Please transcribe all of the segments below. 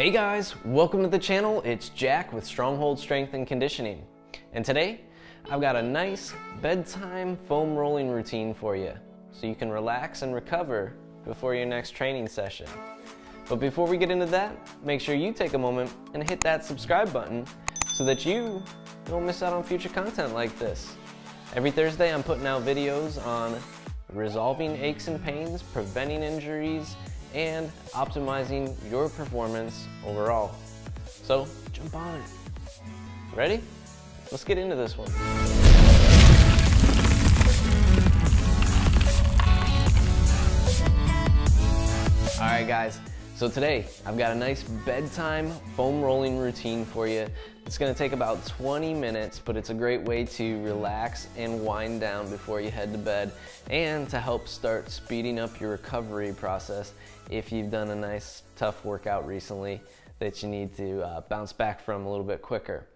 Hey guys, welcome to the channel. It's Jack with Stronghold Strength and Conditioning. And today, I've got a nice bedtime foam rolling routine for you so you can relax and recover before your next training session. But before we get into that, make sure you take a moment and hit that subscribe button so that you don't miss out on future content like this. Every Thursday, I'm putting out videos on resolving aches and pains, preventing injuries, and optimizing your performance overall. So jump on it. Ready? Let's get into this one. All right guys, so today I've got a nice bedtime foam rolling routine for you. It's gonna take about 20 minutes, but it's a great way to relax and wind down before you head to bed and to help start speeding up your recovery process if you've done a nice tough workout recently that you need to bounce back from a little bit quicker.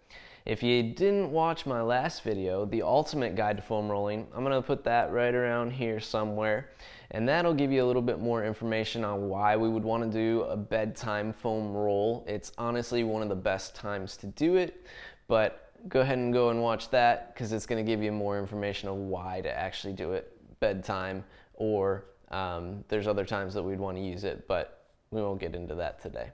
If you didn't watch my last video, the ultimate guide to foam rolling, I'm gonna put that right around here somewhere, and that'll give you a little bit more information on why we would wanna do a bedtime foam roll. It's honestly one of the best times to do it, but go ahead and go and watch that because it's gonna give you more information on why to actually do it bedtime, or there's other times that we'd wanna use it, but we won't get into that today.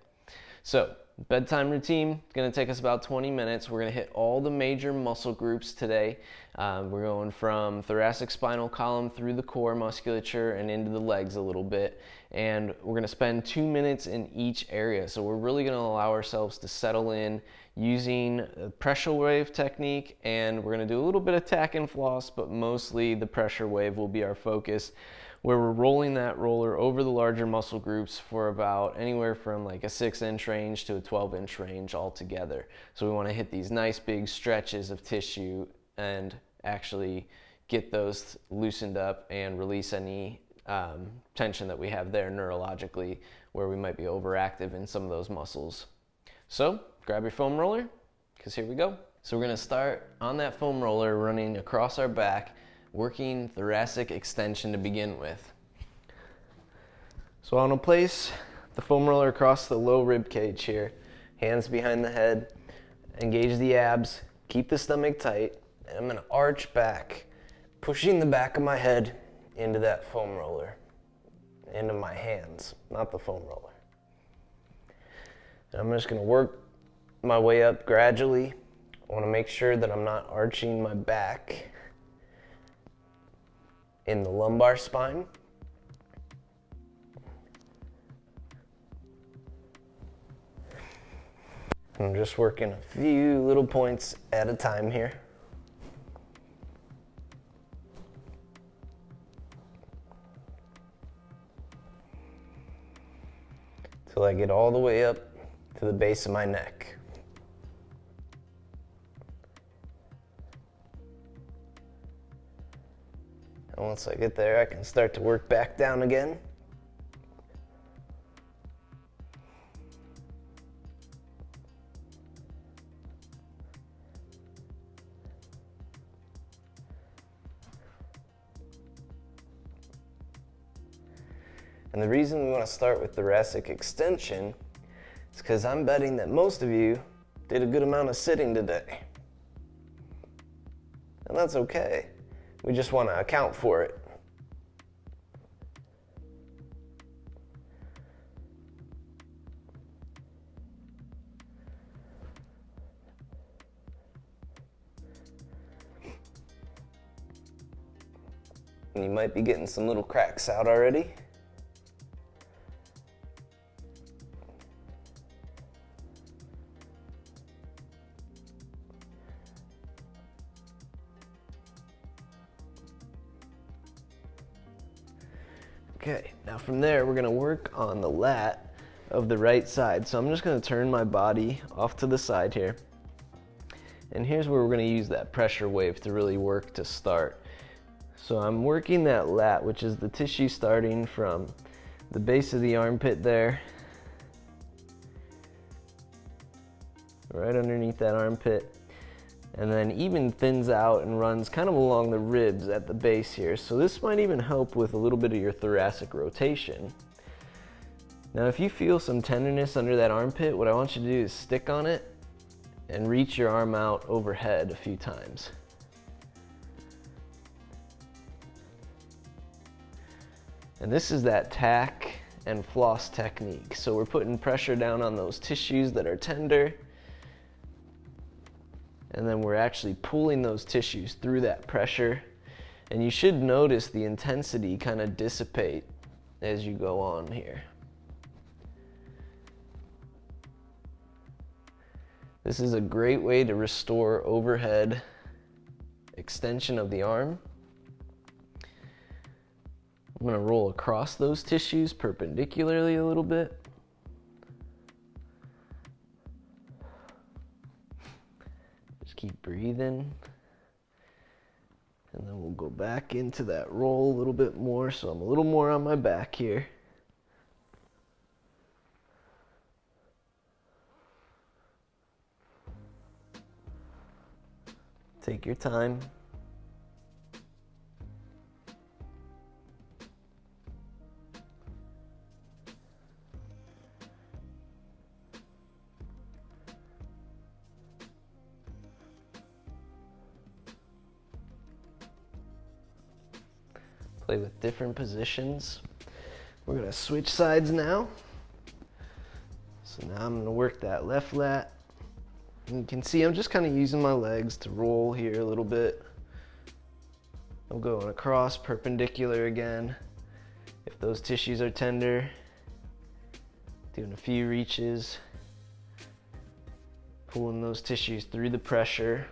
So, bedtime routine, it's gonna take us about 20 minutes. We're gonna hit all the major muscle groups today. We're going from thoracic spinal column through the core musculature and into the legs a little bit. And we're gonna spend 2 minutes in each area. So we're really gonna allow ourselves to settle in using a pressure wave technique, and we're gonna do a little bit of tack and floss, but mostly the pressure wave will be our focus, where we're rolling that roller over the larger muscle groups for about anywhere from like a 6-inch range to a 12-inch range altogether. So we want to hit these nice big stretches of tissue and actually get those loosened up and release any tension that we have there neurologically, where we might be overactive in some of those muscles. So grab your foam roller, because here we go. So we're going to start on that foam roller running across our back, working thoracic extension to begin with. So I'm gonna place the foam roller across the low rib cage here, hands behind the head, engage the abs, keep the stomach tight, and I'm gonna arch back, pushing the back of my head into that foam roller, into my hands, not the foam roller. And I'm just gonna work my way up gradually. I wanna make sure that I'm not arching my back in the lumbar spine. I'm just working a few little points at a time here. Till I get all the way up to the base of my neck. Once I get there, I can start to work back down again. And the reason we want to start with thoracic extension is because I'm betting that most of you did a good amount of sitting today. And that's okay. We just want to account for it. And you might be getting some little cracks out already. Okay, now from there, we're gonna work on the lat of the right side. So I'm just gonna turn my body off to the side here. And here's where we're gonna use that pressure wave to really work to start. So I'm working that lat, which is the tissue starting from the base of the armpit there, right underneath that armpit, and then even thins out and runs kind of along the ribs at the base here. So this might even help with a little bit of your thoracic rotation. Now if you feel some tenderness under that armpit, what I want you to do is stick on it and reach your arm out overhead a few times. And this is that tack and floss technique. So we're putting pressure down on those tissues that are tender, and then we're actually pulling those tissues through that pressure. And you should notice the intensity kind of dissipate as you go on here. This is a great way to restore overhead extension of the arm. I'm going to roll across those tissues perpendicularly a little bit. Just keep breathing. And then we'll go back into that roll a little bit more, so I'm a little more on my back here. Take your time. Play with different positions. We're going to switch sides now. So now I'm going to work that left lat. And you can see I'm just kind of using my legs to roll here a little bit. I'm going across perpendicular again. If those tissues are tender, doing a few reaches, pulling those tissues through the pressure,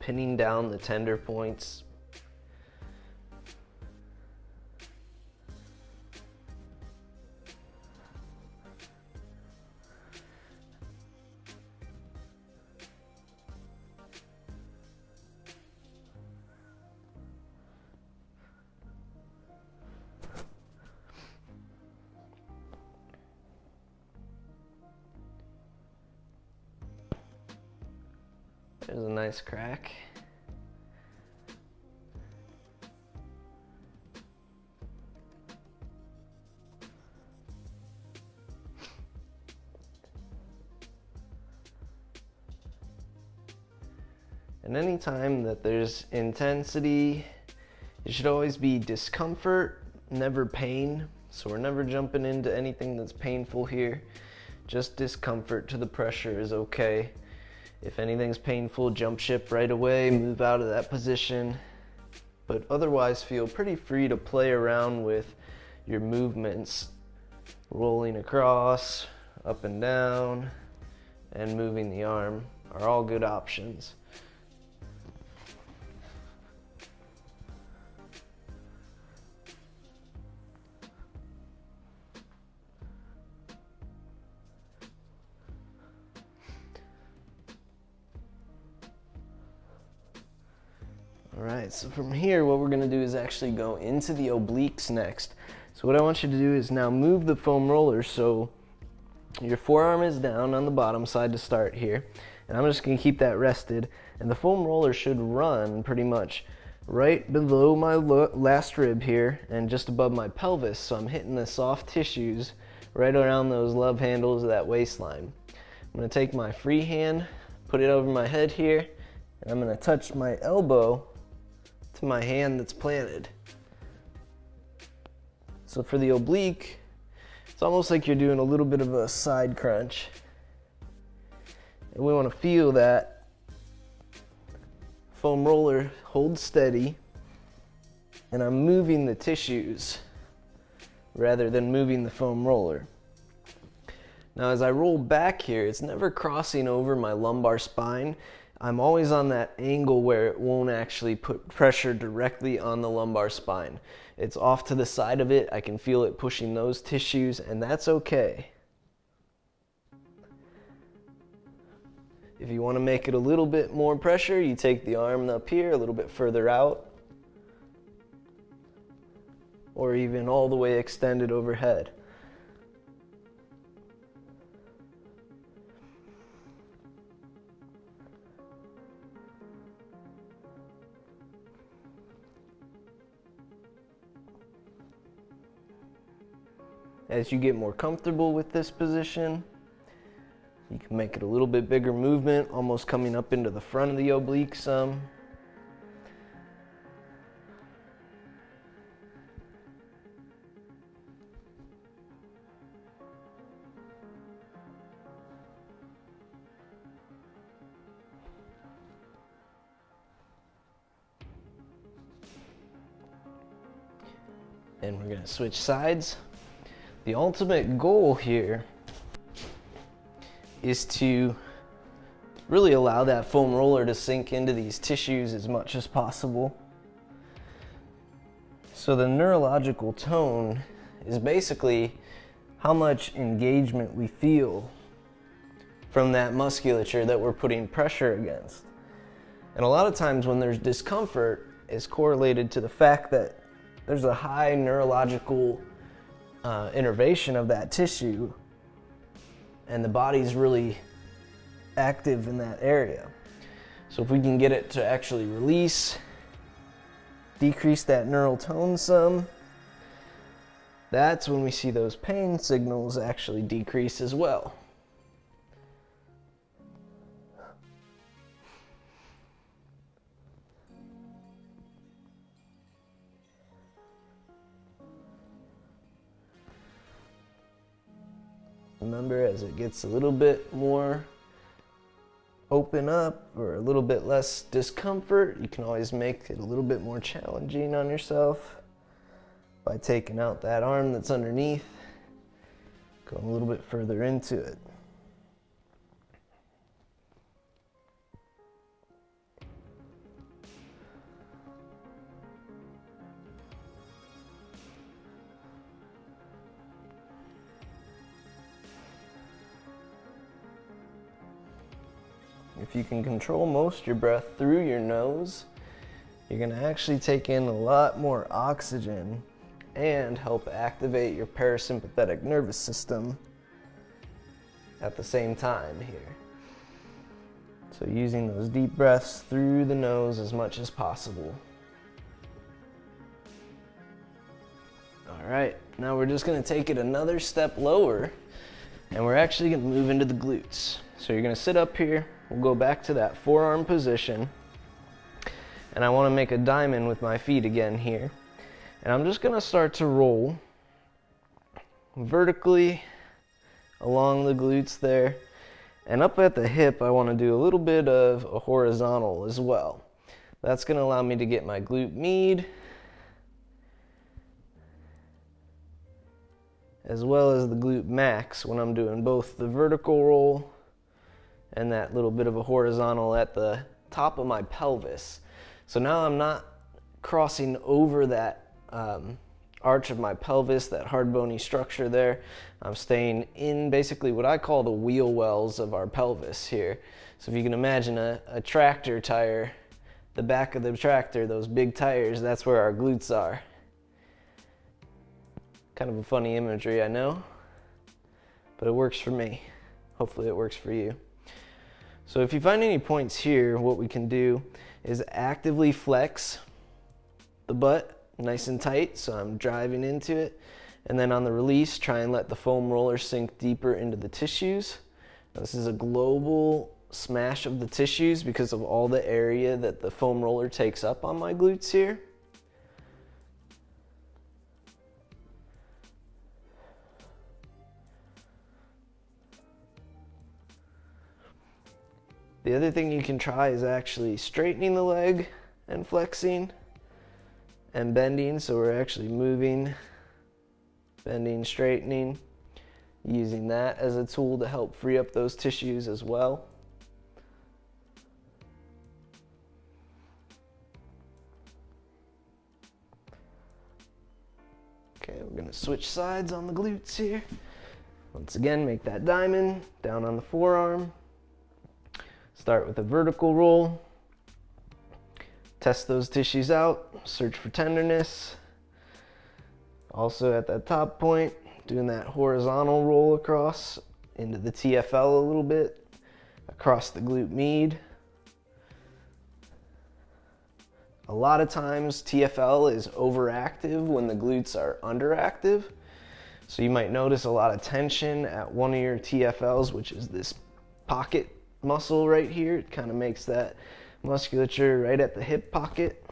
pinning down the tender points. There's a nice crack. And anytime that there's intensity, it should always be discomfort, never pain. So we're never jumping into anything that's painful here. Just discomfort to the pressure is okay. If anything's painful, jump ship right away, move out of that position. But otherwise, feel pretty free to play around with your movements, rolling across, up and down, and moving the arm are all good options. Alright, so from here what we're going to do is actually go into the obliques next. So what I want you to do is now move the foam roller so your forearm is down on the bottom side to start here. And I'm just going to keep that rested. And the foam roller should run pretty much right below my last rib here and just above my pelvis. So I'm hitting the soft tissues right around those love handles of that waistline. I'm going to take my free hand, put it over my head here, and I'm going to touch my elbow to my hand that's planted. So for the oblique, it's almost like you're doing a little bit of a side crunch. And we want to feel that foam roller hold steady, and I'm moving the tissues rather than moving the foam roller. Now as I roll back here, it's never crossing over my lumbar spine. I'm always on that angle where it won't actually put pressure directly on the lumbar spine. It's off to the side of it. I can feel it pushing those tissues, and that's okay. If you want to make it a little bit more pressure, you take the arm up here a little bit further out, or even all the way extended overhead. As you get more comfortable with this position, you can make it a little bit bigger movement, almost coming up into the front of the oblique some. And we're going to switch sides. The ultimate goal here is to really allow that foam roller to sink into these tissues as much as possible. So the neurological tone is basically how much engagement we feel from that musculature that we're putting pressure against. And a lot of times when there's discomfort, it's correlated to the fact that there's a high neurological innervation of that tissue, and the body's really active in that area. So if we can get it to actually release, decrease that neural tone some, that's when we see those pain signals actually decrease as well. Remember, as it gets a little bit more open up or a little bit less discomfort, you can always make it a little bit more challenging on yourself by taking out that arm that's underneath, going a little bit further into it. If you can control most of your breath through your nose, you're going to actually take in a lot more oxygen and help activate your parasympathetic nervous system at the same time here. So using those deep breaths through the nose as much as possible. All right, now we're just going to take it another step lower, and we're actually going to move into the glutes. So you're going to sit up here. We'll go back to that forearm position, and I want to make a diamond with my feet again here, and I'm just going to start to roll vertically along the glutes there, and up at the hip I want to do a little bit of a horizontal as well. That's going to allow me to get my glute med as well as the glute max when I'm doing both the vertical roll and that little bit of a horizontal at the top of my pelvis. So now I'm not crossing over that arch of my pelvis, that hard bony structure there. I'm staying in basically what I call the wheel wells of our pelvis here. So if you can imagine a tractor tire, the back of the tractor, those big tires, that's where our glutes are. Kind of a funny imagery, I know, but it works for me. Hopefully it works for you. So if you find any points here, what we can do is actively flex the butt nice and tight, so I'm driving into it. And then on the release, try and let the foam roller sink deeper into the tissues. Now, this is a global smash of the tissues because of all the area that the foam roller takes up on my glutes here. The other thing you can try is actually straightening the leg and flexing and bending. So we're actually moving, bending, straightening, using that as a tool to help free up those tissues as well. Okay, we're going to switch sides on the glutes here. Once again, make that diamond down on the forearm. Start with a vertical roll, test those tissues out, search for tenderness. Also at that top point, doing that horizontal roll across into the TFL a little bit, across the glute med. A lot of times TFL is overactive when the glutes are underactive. So you might notice a lot of tension at one of your TFLs, which is this pocket muscle right here. It kind of makes that musculature right at the hip pocket.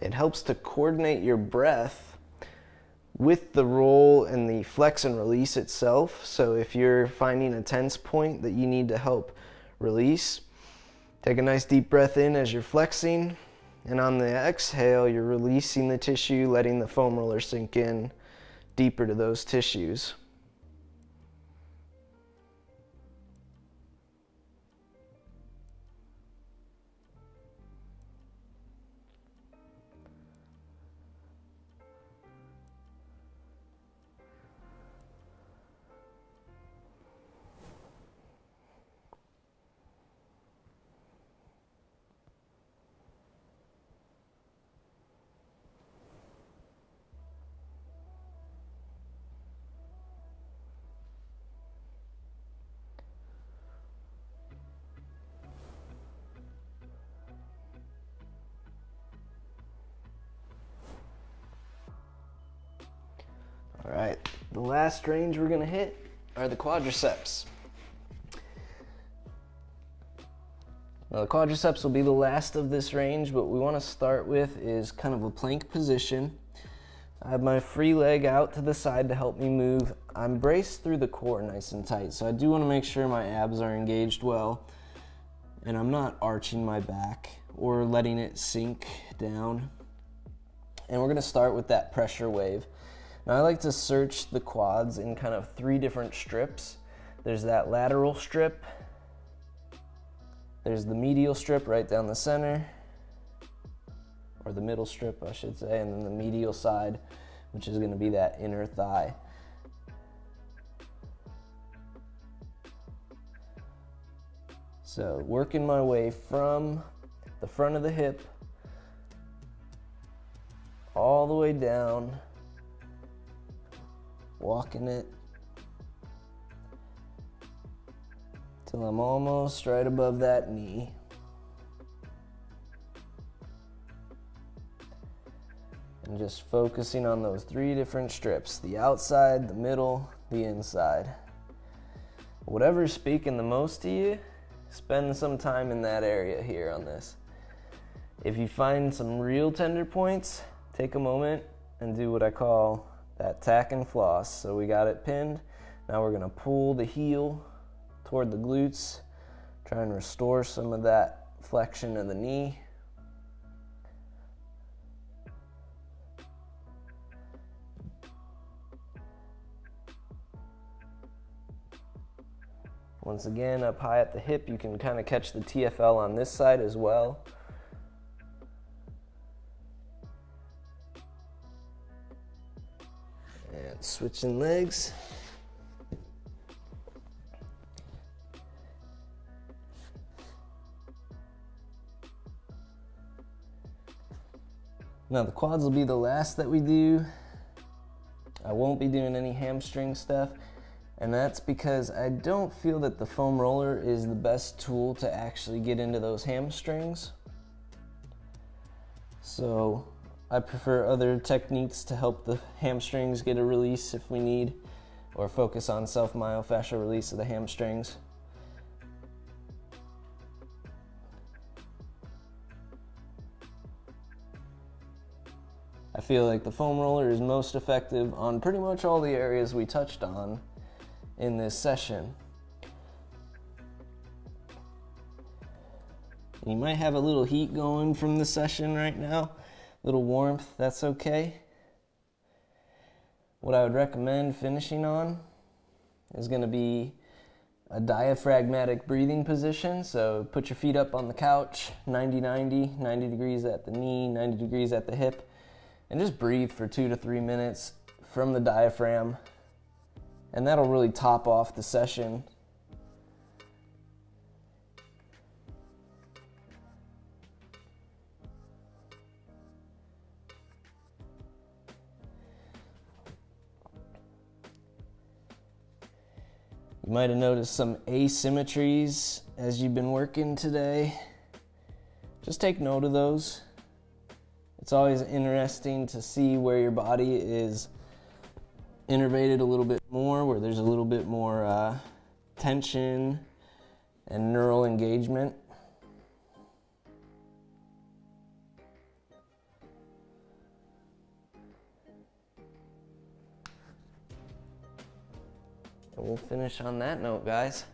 It helps to coordinate your breath with the roll and the flex and release itself. So if you're finding a tense point that you need to help release, take a nice deep breath in as you're flexing, and on the exhale, you're releasing the tissue, letting the foam roller sink in deeper to those tissues. All right, the last range we're gonna hit are the quadriceps. Now the quadriceps will be the last of this range, but what we wanna start with is kind of a plank position. I have my free leg out to the side to help me move. I'm braced through the core nice and tight, so I do wanna make sure my abs are engaged well, and I'm not arching my back or letting it sink down. And we're gonna start with that pressure wave. Now I like to search the quads in kind of three different strips. There's that lateral strip, there's the medial strip right down the center, or the middle strip I should say, and then the medial side, which is going to be that inner thigh. So working my way from the front of the hip all the way down, walking it till I'm almost right above that knee. And just focusing on those three different strips, the outside, the middle, the inside. Whatever's speaking the most to you, spend some time in that area here on this. If you find some real tender points, take a moment and do what I call that tack and floss. So we got it pinned. Now we're gonna pull the heel toward the glutes, try and restore some of that flexion of the knee. Once again, up high at the hip, you can kind of catch the TFL on this side as well. Switching legs. Now the quads will be the last that we do. I won't be doing any hamstring stuff, and that's because I don't feel that the foam roller is the best tool to actually get into those hamstrings. So I prefer other techniques to help the hamstrings get a release if we need, or focus on self-myofascial release of the hamstrings. I feel like the foam roller is most effective on pretty much all the areas we touched on in this session. You might have a little heat going from the session right now. Little warmth, that's okay. What I would recommend finishing on is going to be a diaphragmatic breathing position. So put your feet up on the couch, 90-90, 90 degrees at the knee, 90 degrees at the hip, and just breathe for 2 to 3 minutes from the diaphragm, and that'll really top off the session. You might have noticed some asymmetries as you've been working today. Just take note of those. It's always interesting to see where your body is innervated a little bit more, where there's a little bit more tension and neural engagement. And we'll finish on that note, guys.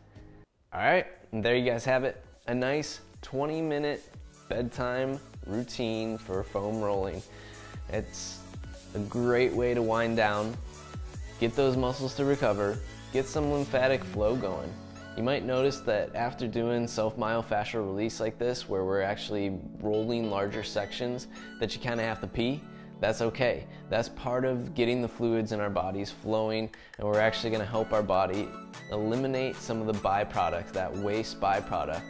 All right, and there you guys have it. A nice 20-minute bedtime routine for foam rolling. It's a great way to wind down, get those muscles to recover, get some lymphatic flow going. You might notice that after doing self-myofascial release like this, where we're actually rolling larger sections, that you kind of have to pee. That's okay. That's part of getting the fluids in our bodies flowing, and we're actually going to help our body eliminate some of the byproduct, that waste byproduct.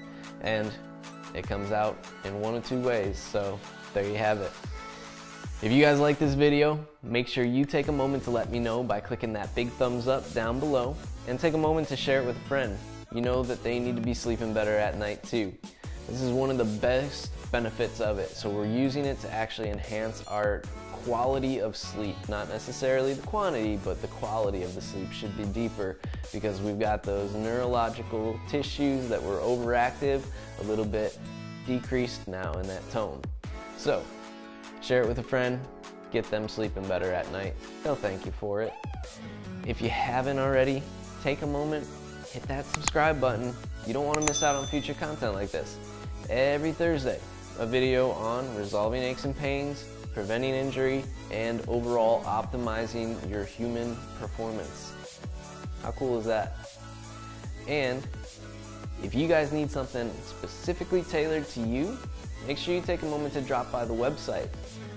And it comes out in one of two ways, so there you have it. If you guys like this video, make sure you take a moment to let me know by clicking that big thumbs up down below, and take a moment to share it with a friend. You know that they need to be sleeping better at night too. This is one of the best benefits of it, so we're using it to actually enhance our quality of sleep, not necessarily the quantity, but the quality of the sleep should be deeper because we've got those neurological tissues that were overactive, a little bit decreased now in that tone. So share it with a friend, get them sleeping better at night. They'll thank you for it. If you haven't already, take a moment, hit that subscribe button. You don't want to miss out on future content like this. Every Thursday, a video on resolving aches and pains, preventing injury, and overall optimizing your human performance. How cool is that? And if you guys need something specifically tailored to you, make sure you take a moment to drop by the website.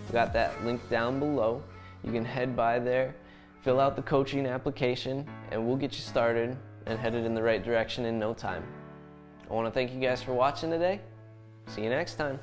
We've got that link down below. You can head by there, fill out the coaching application, and we'll get you started and headed in the right direction in no time. I want to thank you guys for watching today. See you next time.